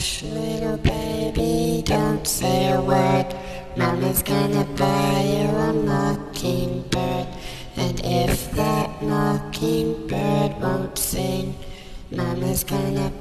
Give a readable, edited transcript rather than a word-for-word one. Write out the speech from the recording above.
Hush, little baby, don't say a word. Mama's gonna buy you a mockingbird. And if that mockingbird won't sing, Mama's gonna